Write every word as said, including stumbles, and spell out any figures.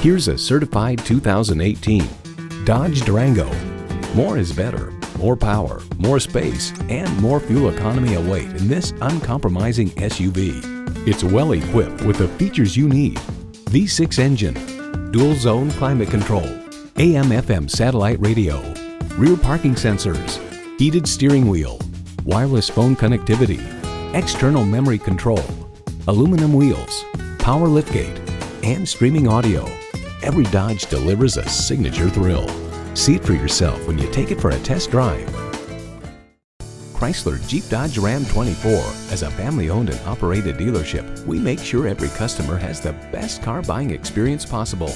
Here's a certified two thousand eighteen Dodge Durango. More is better. More power, more space, and more fuel economy await in this uncompromising S U V. It's well equipped with the features you need. V six engine, dual zone climate control, A M F M satellite radio, rear parking sensors, heated steering wheel, wireless phone connectivity, external memory control, aluminum wheels, power liftgate, and streaming audio. Every Dodge delivers a signature thrill. See it for yourself when you take it for a test drive. Chrysler Jeep Dodge Ram twenty-four. As a family-owned and operated dealership, we make sure every customer has the best car buying experience possible.